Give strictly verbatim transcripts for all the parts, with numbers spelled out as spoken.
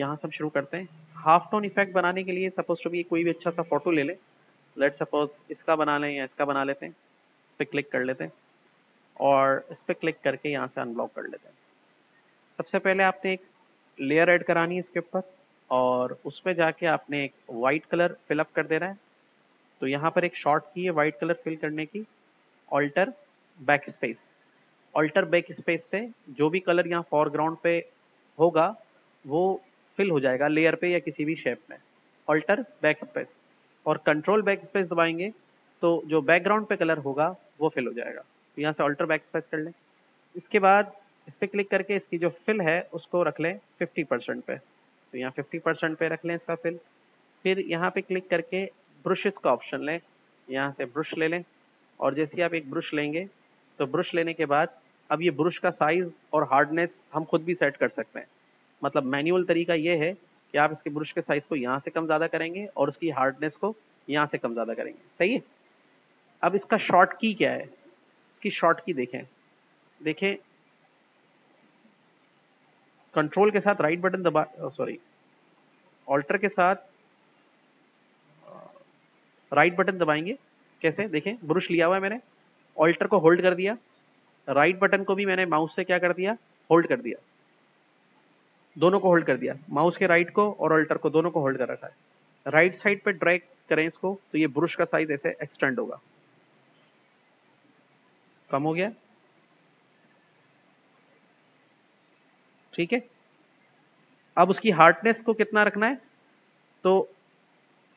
यहाँ से हम शुरू करते हैं। हाफ टोन इफेक्ट बनाने के लिए सपोज टू बी कोई भी अच्छा सा फोटो ले लें, लेट सपोज इसका बना लें या इसका बना लेते हैं, इस पर क्लिक कर लेते हैं और इस पर क्लिक करके यहाँ से अनब्लॉक कर लेते हैं। सबसे पहले आपने एक लेयर ऐड करानी है इसके ऊपर और उसमें जाके आपने एक वाइट कलर फिलअप कर देना है। तो यहाँ पर एक शॉर्ट की है वाइट कलर फिल करने की, alter backspace. Alter backspace से जो भी कलर यहाँ फोरग्राउंड पे होगा वो फिल हो जाएगा लेयर पे या किसी भी शेप में। ऑल्टर बैक स्पेस और कंट्रोल बैक स्पेस दबाएंगे तो जो बैकग्राउंड पे कलर होगा वो फिल हो जाएगा। तो यहाँ से ऑल्टर बैक स्पेस कर लें। इसके बाद इस पर क्लिक करके इसकी जो फिल है उसको रख लें फिफ्टी परसेंट पे। तो यहाँ फिफ्टी परसेंट पे रख लें इसका फिल। फिर यहाँ पे क्लिक करके ब्रशेस का ऑप्शन लें, यहाँ से ब्रश ले लें और जैसे आप एक ब्रश लेंगे तो ब्रश लेने के बाद अब ये ब्रश का साइज़ और हार्डनेस हम खुद भी सेट कर सकते हैं। मतलब मैनुअल तरीका ये है कि आप इसके ब्रश के साइज़ को यहाँ से कम ज़्यादा करेंगे और उसकी हार्डनेस को यहाँ से कम ज़्यादा करेंगे, सही है। अब इसका शॉर्ट की क्या है, इसकी शॉर्ट की देखें देखें कंट्रोल के साथ राइट बटन दबा सॉरी ऑल्टर के साथ राइट बटन दबाएंगे। कैसे देखें, ब्रश लिया हुआ है मैंने, ऑल्टर को होल्ड कर दिया, राइट बटन को भी मैंने माउस से क्या कर दिया, होल्ड कर दिया, दोनों को होल्ड कर दिया, माउस के राइट को और ऑल्टर को दोनों को होल्ड कर रखा है। राइट साइड पे ड्रैग करें इसको तो ये ब्रश का साइज ऐसे एक्सटेंड होगा, कम हो गया, ठीक है। अब उसकी हार्डनेस को कितना रखना है, तो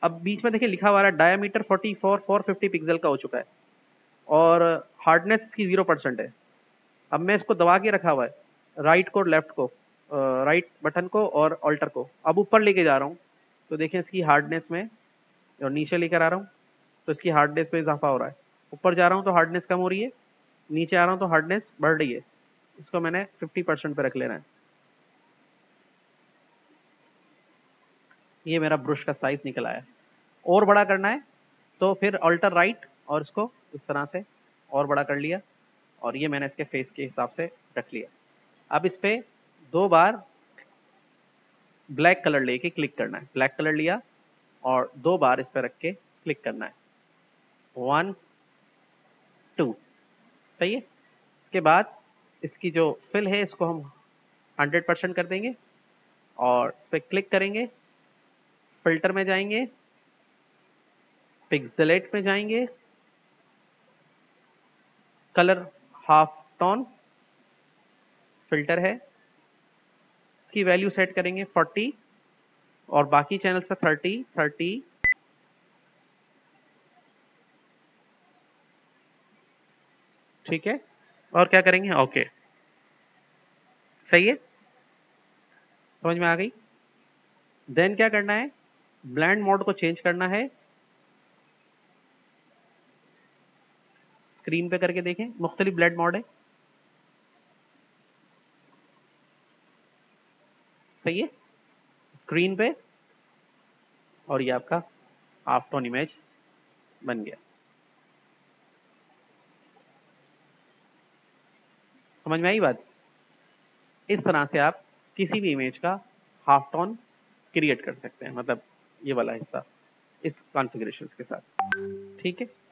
अब बीच में देखिए लिखा हुआ है diameter forty four four fifty pixel का हो चुका है और हार्डनेस इसकी जीरो परसेंट है। अब मैं इसको दबा के रखा हुआ है राइट को लेफ्ट को, राइट बटन को और ऑल्टर को, अब ऊपर लेके जा रहा हूँ तो देखें इसकी हार्डनेस में, और नीचे लेकर आ रहा हूँ तो इसकी हार्डनेस में इजाफा हो रहा है। ऊपर जा रहा हूँ तो हार्डनेस कम हो रही है, नीचे आ रहा हूँ तो हार्डनेस बढ़ रही है। इसको मैंने फिफ्टी परसेंट पे रख लेना है। ये मेरा ब्रश का साइज निकल आया। और बड़ा करना है तो फिर अल्टर राइट और इसको इस तरह से और बड़ा कर लिया और ये मैंने इसके फेस के हिसाब से रख लिया। अब इस पर दो बार ब्लैक कलर लेके क्लिक करना है, ब्लैक कलर लिया और दो बार इस पर रख के क्लिक करना है, वन टू, सही है। इसके बाद इसकी जो फिल है इसको हम हंड्रेड परसेंट कर देंगे और इस पर क्लिक करेंगे, फिल्टर में जाएंगे, पिक्सेलेट में जाएंगे, कलर हाफ टोन फिल्टर है, इसकी वैल्यू सेट करेंगे फोर्टी और बाकी चैनल्स पे थर्टी थर्टी। ठीक है, और क्या करेंगे, ओके, सही है, समझ में आ गई। देन क्या करना है, ब्लेंड मोड को चेंज करना है, स्क्रीन पे करके देखें मुख्तलिफ ब्लेंड मोड है, सही है, स्क्रीन पे, और ये आपका हाफ टोन इमेज बन गया। समझ में आई बात। इस तरह से आप किसी भी इमेज का हाफ टोन क्रिएट कर सकते हैं, मतलब ये वाला हिस्सा इस कॉन्फ़िगरेशंस के साथ, ठीक है।